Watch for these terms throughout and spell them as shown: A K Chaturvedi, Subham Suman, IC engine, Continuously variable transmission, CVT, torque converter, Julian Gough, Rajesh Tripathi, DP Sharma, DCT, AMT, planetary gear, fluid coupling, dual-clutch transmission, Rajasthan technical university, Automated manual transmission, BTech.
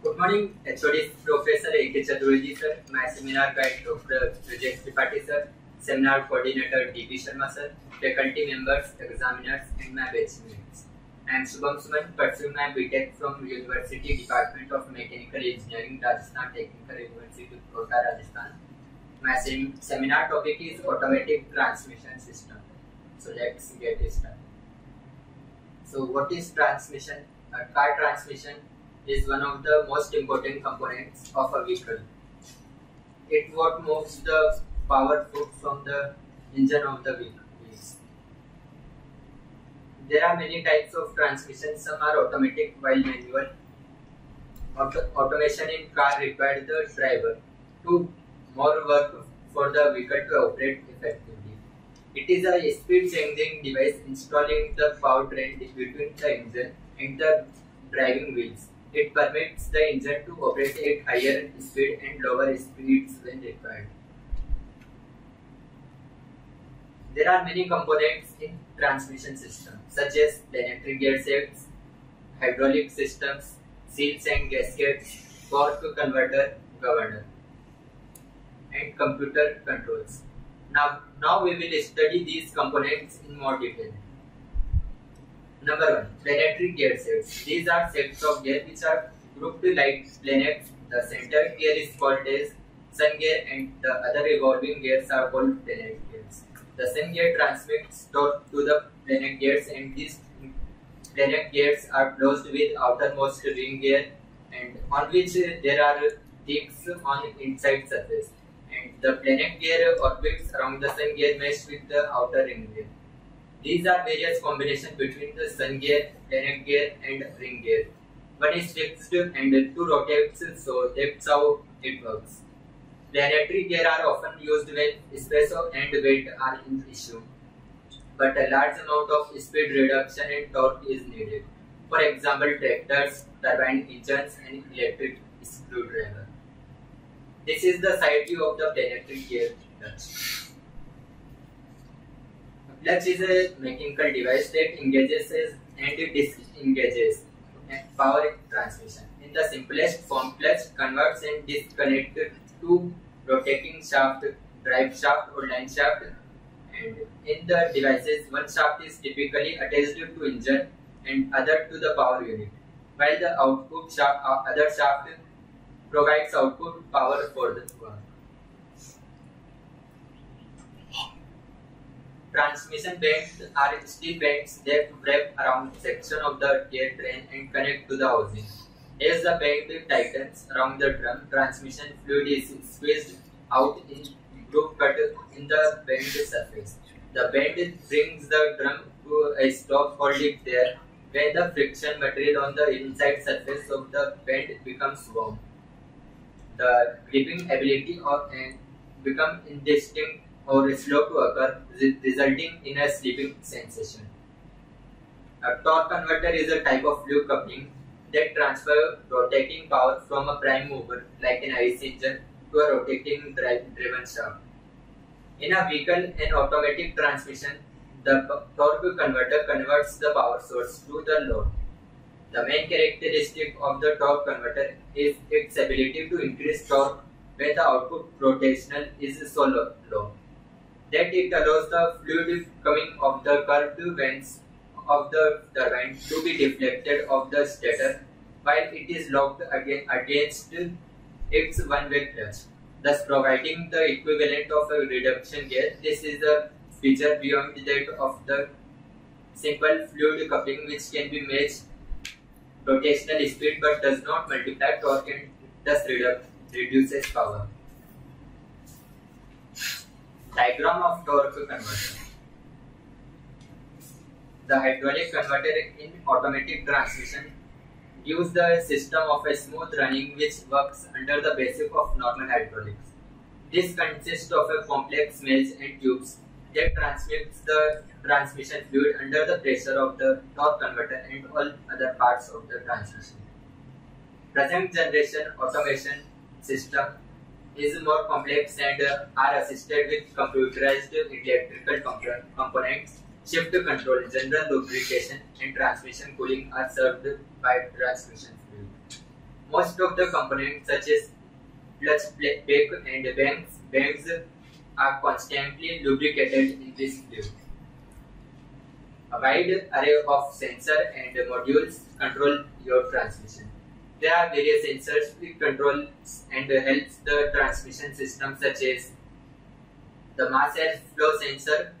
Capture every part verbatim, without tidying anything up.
Good morning, H O D Professor A K Chaturvedi sir, my seminar guide Doctor Rajesh Tripathi sir, seminar coordinator D P Sharma sir, faculty members, examiners and my batchmates. I am Subham Suman, pursuing my B TEC from University Department of Mechanical Engineering, Rajasthan Technical University, Rajasthan. My sem seminar topic is automated transmission system. So let's get started. So what is transmission? A car transmission is one of the most important components of a vehicle. It what moves the power from the engine of the vehicle. There are many types of transmission. Some are automatic while manual. Auto automation in car required the driver to more work for the vehicle to operate effectively. It is a speed changing device installing the powertrain between the engine and the driving wheels. It permits the engine to operate at higher speed and lower speeds when required. There are many components in transmission system such as planetary gear sets, hydraulic systems, seals and gaskets, torque converter, governor, and computer controls. Now, now we will study these components in more detail. Number one, planetary gear sets. These are sets of gear which are grouped like planets. The center gear is called as sun gear, and the other revolving gears are called planet gears. The sun gear transmits torque to the planet gears, and these planet gears are closed with outermost ring gear, and on which there are discs on inside surface. And the planet gear orbits around the sun gear mesh with the outer ring gear. These are various combinations between the sun gear, planet gear and ring gear. One is fixed and two rotates, so that's how it works. Planetary gear are often used when space and weight are an issue, but a large amount of speed reduction and torque is needed. For example, tractors, turbine engines and electric screwdriver. This is the side view of the planetary gear clutch. Clutch is a mechanical device that engages and disengages power transmission. In the simplest form, clutch converts and disconnects two rotating shaft, drive shaft or line shaft. And in the devices, one shaft is typically attached to engine and other to the power unit, while the output shaft, uh, other shaft provides output power for the work. Transmission bands are steel bands that wrap around section of the gear train and connect to the housing. As the band tightens around the drum, transmission fluid is squeezed out in groove cut in the band surface. The band brings the drum to a stop, holding there, where the friction material on the inside surface of the band becomes warm. The gripping ability of and become indistinct or slow to occur, resulting in a slipping sensation. A torque converter is a type of fluid coupling that transfers rotating power from a prime mover like an I C engine to a rotating drive driven shaft. In a vehicle and automatic transmission, the torque converter converts the power source to the load. The main characteristic of the torque converter is its ability to increase torque when the output rotational is so low that it allows the fluid coming off the curved vents of the turbine to be deflected off the stator while it is locked again against its one-way clutch, thus providing the equivalent of a reduction gear. This is a feature beyond that of the simple fluid coupling, which can be matched rotational speed but does not multiply torque and thus redu reduces power. Diagram of torque converter. The hydraulic converter in automatic transmission gives the system of a smooth running which works under the basic of normal hydraulics. This consists of a complex mesh and tubes that transmits the transmission fluid under the pressure of the torque converter and all other parts of the transmission. Present generation automation system is more complex and uh, are assisted with computerized electrical comp components. Shift control, general lubrication and transmission cooling are served by transmission fluid. Most of the components such as clutch plate and banks, banks are constantly lubricated in this fluid. A wide array of sensors and modules control your transmission. There are various sensors which controls and helps the transmission system, such as the mass airflow sensor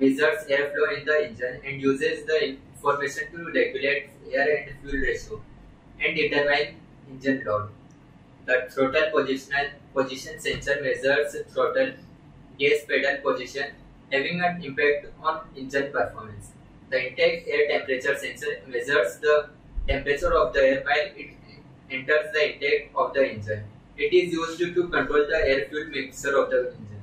measures airflow in the engine and uses the information to regulate air and fuel ratio and determine engine load. The throttle positional position sensor measures throttle, gas pedal position, having an impact on engine performance. The intake air temperature sensor measures the temperature of the air while it enters the intake of the engine. It is used to control the air-fuel mixture of the engine.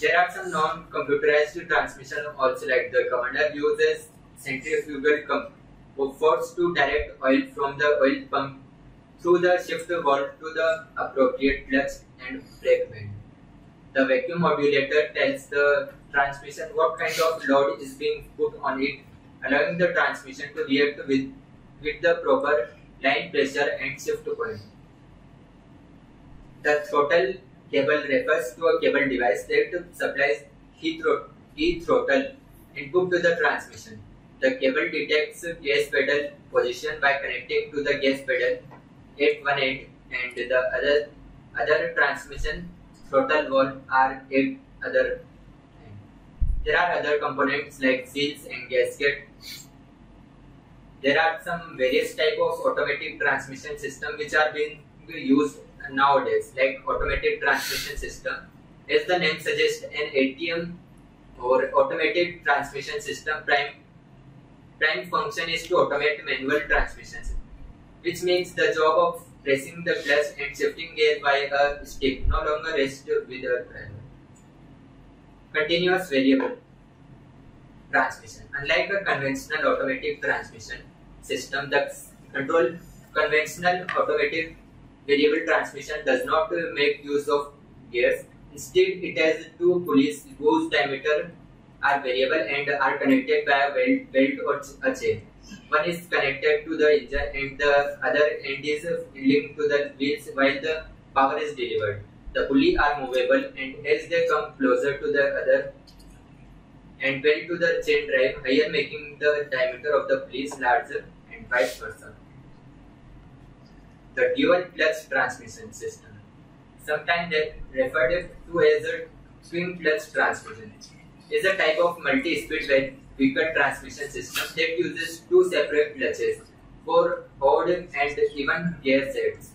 There are some non-computerized transmission also, like the commander uses centrifugal force to direct oil from the oil pump through the shift valve to the appropriate clutch and brake band. The vacuum modulator tells the transmission what kind of load is being put on it, allowing the transmission to react with, with the proper line pressure and shift point. The throttle cable refers to a cable device that supplies key, throt key throttle input to the transmission. The cable detects gas pedal position by connecting to the gas pedal at one end, and the other other transmission throttle valve are at other end. There are other components like seals and gasket. There are some various type of automatic transmission system which are being used nowadays, like automated transmission system. As the name suggests, an A T M or automated transmission system prime prime function is to automate manual transmissions, which means the job of pressing the clutch and shifting gear by a stick no longer rests with a driver. Continuous variable transmission. Unlike a conventional automatic transmission system, the control conventional automated variable transmission does not make use of gears. Instead, it has two pulleys whose diameter are variable and are connected by a belt, belt or a chain. One is connected to the engine and the other end is linked to the wheels while the power is delivered. The pulleys are movable, and as they come closer to the other and bent to the chain drive higher, making the diameter of the pulleys larger, and vice versa. The dual-clutch transmission system, sometimes referred to as a twin-clutch transmission, is a type of multi-speed vehicle transmission system that uses two separate clutches for odd and even gear sets.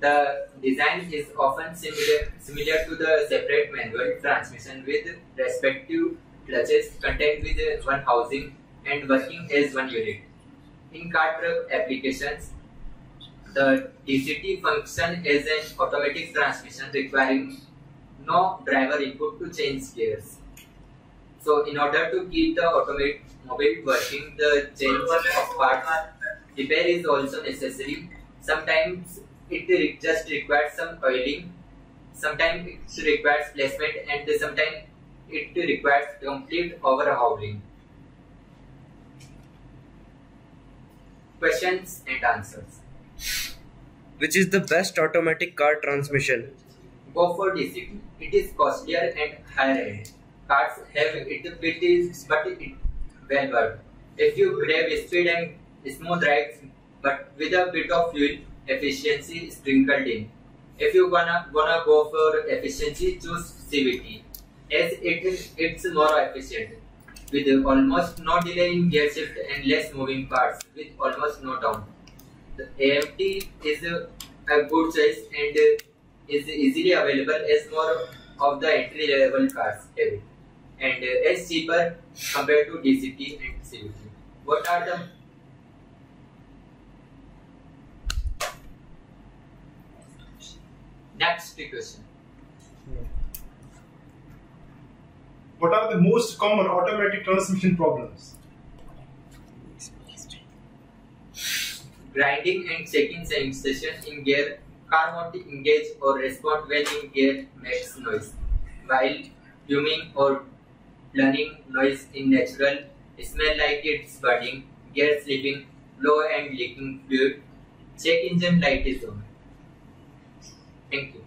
The design is often similar, similar to the separate manual transmission, with respective clutches contained with one housing and working as one unit. In car truck applications, the D C T function is an automatic transmission requiring no driver input to change gears. So, in order to keep the automobile working, the change of parts repair is also necessary. Sometimes it just requires some oiling, sometimes it requires placement, and sometimes it requires complete overhauling. Questions and answers. Which is the best automatic car transmission? Go for D C T. It is costlier and higher end. Cars have it, it is, but it well worth. If you grab speed and smooth rides, but with a bit of fuel efficiency sprinkled in. If you wanna wanna go for efficiency, choose C V T, as it it's more efficient, with almost no delay in gear shift and less moving parts, with almost no down. The A M T is a, a good choice and is easily available as more of the entry-level cars have it, and is cheaper compared to D C T and C V T. What are the next question? What are the most common automatic transmission problems? Grinding and shaking sensation in gear. Car won't engage or respond well in gear, makes noise. While fuming or blunting noise in natural, smell like it's burning, gear slipping, low and leaking fluid, Check engine light is on. Thank you.